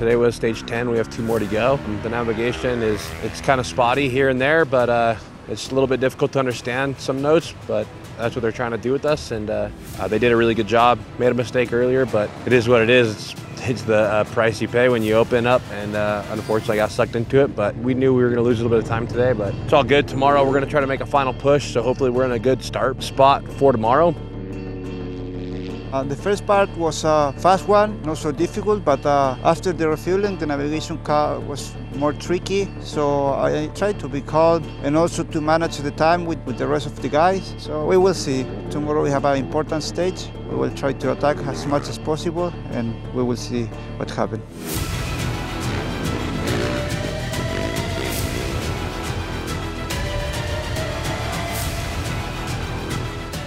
Today was stage 10. We have 2 more to go. The navigation it's kind of spotty here and there, but it's a little bit difficult to understand some notes, but that's what they're trying to do with us, and they did a really good job. Made a mistake earlier, but it is what it is. It's the price you pay when you open up, and unfortunately I got sucked into it, but we knew we were gonna lose a little bit of time today, but it's all good. Tomorrow we're gonna try to make a final push, so hopefully we're in a good start spot for tomorrow. The first part was a fast one, not so difficult, but after the refueling, the navigation was more tricky. So I tried to be calm and also to manage the time with the rest of the guys. So we will see. Tomorrow we have an important stage. We will try to attack as much as possible, and we will see what happens.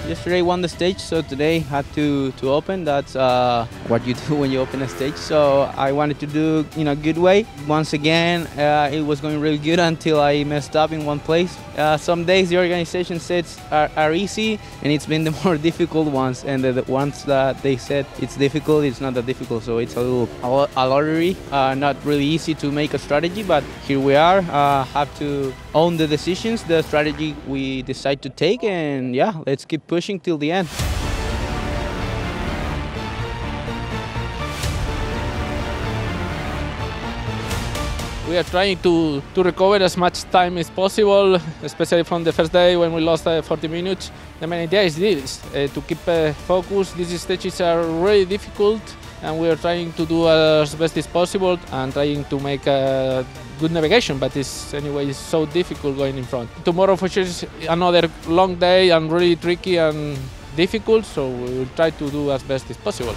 Yesterday won the stage, so today had to open. That's what you do when you open a stage. So I wanted to do in a good way. Once again, it was going really good until I messed up in one place. Some days the organization sets are easy, and it's been the more difficult ones. And the ones that they said it's difficult, it's not that difficult. So it's a lottery. Not really easy to make a strategy, but here we are. Have to own the decisions, the strategy we decide to take, and yeah, let's keep pushing till the end. We are trying to recover as much time as possible, especially from the first day when we lost 40 minutes. The main idea is this, to keep focus. These stages are really difficult, and we are trying to do as best as possible and trying to make good navigation, but it's anyway so difficult going in front. Tomorrow for sure is another long day and really tricky and difficult, so we will try to do as best as possible.